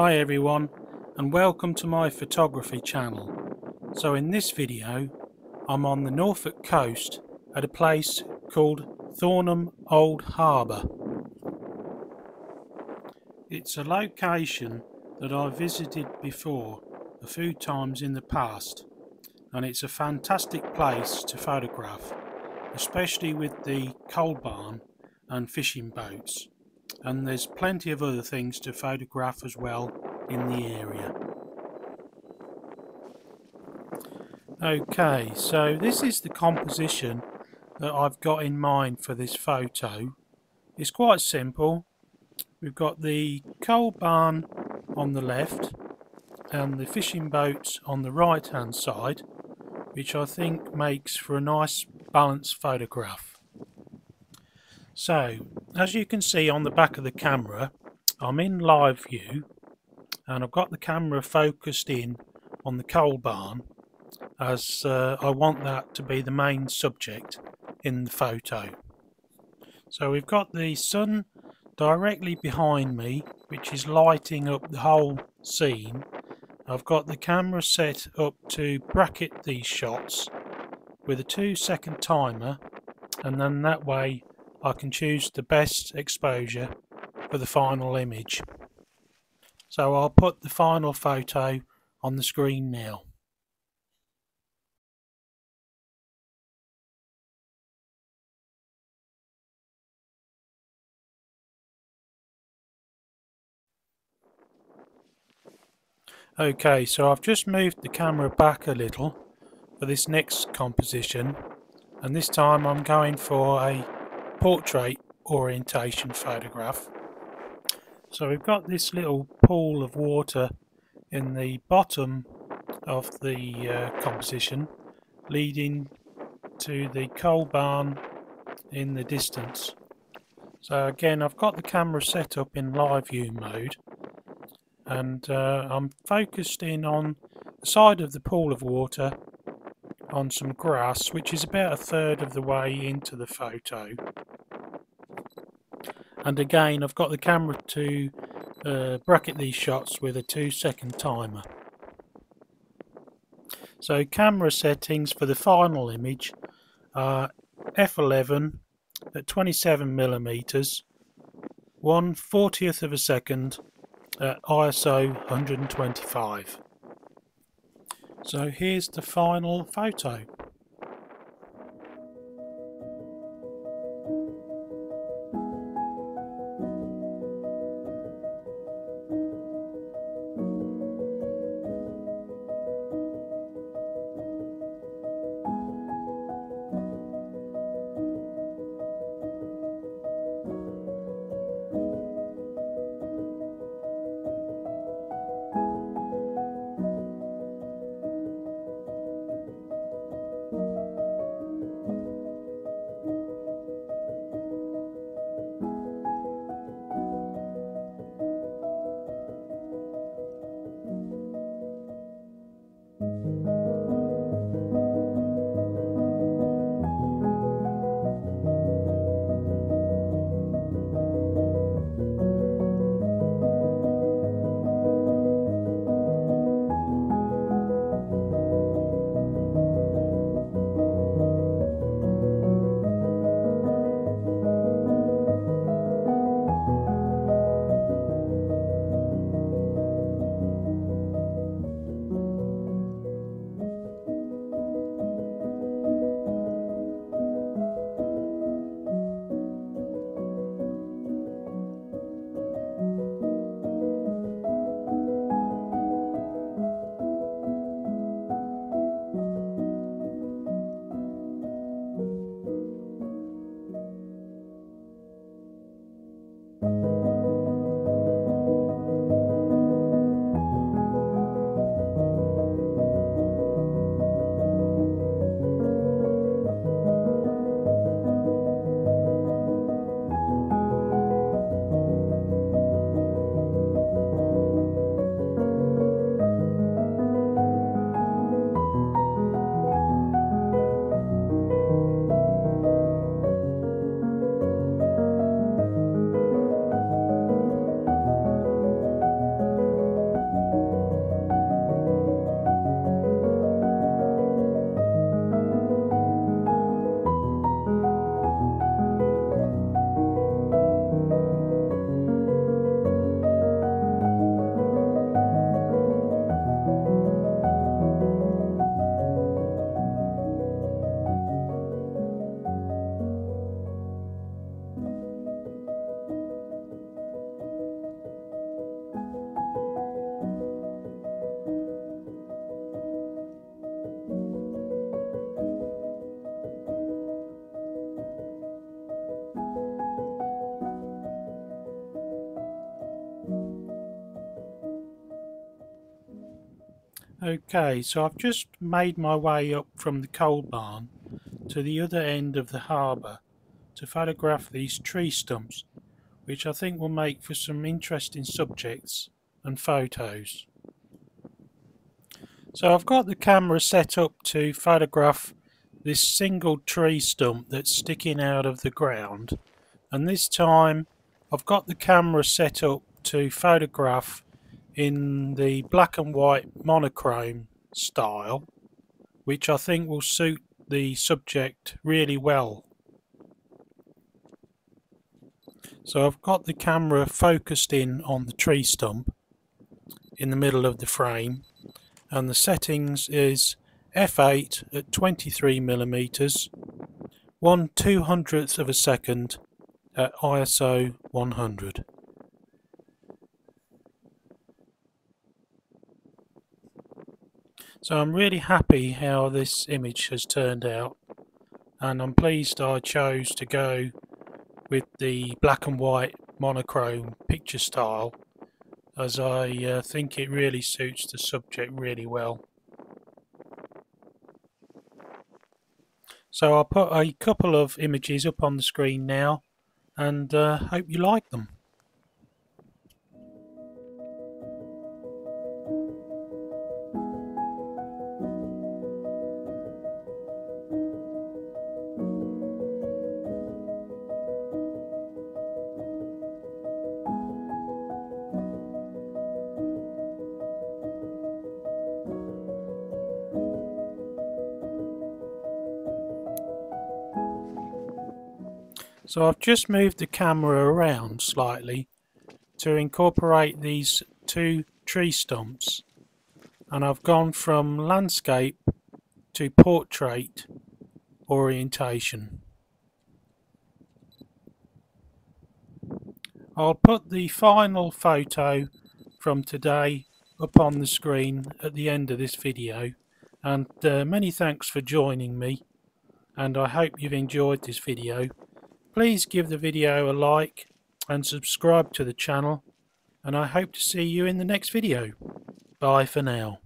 Hi everyone, and welcome to my photography channel. So in this video I'm on the Norfolk coast at a place called Thornham Old Harbour. It's a location that I visited before a few times in the past, and it's a fantastic place to photograph, especially with the coal barn and fishing boats, and there's plenty of other things to photograph as well in the area. Okay, so this is the composition that I've got in mind for this photo. It's quite simple. We've got the coal barn on the left and the fishing boats on the right hand side, which I think makes for a nice balanced photograph. So, as you can see on the back of the camera, I'm in live view and I've got the camera focused in on the coal barn, as I want that to be the main subject in the photo. So we've got the sun directly behind me, which is lighting up the whole scene. I've got the camera set up to bracket these shots with a 2-second timer, and then that way I can choose the best exposure for the final image. So I'll put the final photo on the screen now. Okay, so I've just moved the camera back a little for this next composition, and this time I'm going for a portrait orientation photograph. So we've got this little pool of water in the bottom of the composition, leading to the coal barn in the distance. So again, I've got the camera set up in live view mode, and I'm focused in on the side of the pool of water on some grass, which is about a third of the way into the photo. And again, I've got the camera to bracket these shots with a 2-second timer. So camera settings for the final image are f/11 at 27mm, 1/40th of a second at ISO 125. So here's the final photo. Okay, so I've just made my way up from the coal barn to the other end of the harbour to photograph these tree stumps, which I think will make for some interesting subjects and photos. So I've got the camera set up to photograph this single tree stump that's sticking out of the ground, and this time I've got the camera set up to photograph in the black and white monochrome style, which I think will suit the subject really well. So I've got the camera focused in on the tree stump in the middle of the frame, and the settings is f8 at 23mm, 1/200th of a second at ISO 100. So I'm really happy how this image has turned out, and I'm pleased I chose to go with the black and white monochrome picture style, as I think it really suits the subject really well. So I'll put a couple of images up on the screen now, and hope you like them. So I've just moved the camera around slightly to incorporate these two tree stumps, and I've gone from landscape to portrait orientation. I'll put the final photo from today up on the screen at the end of this video, and many thanks for joining me, and I hope you've enjoyed this video. Please give the video a like and subscribe to the channel, and I hope to see you in the next video. Bye for now.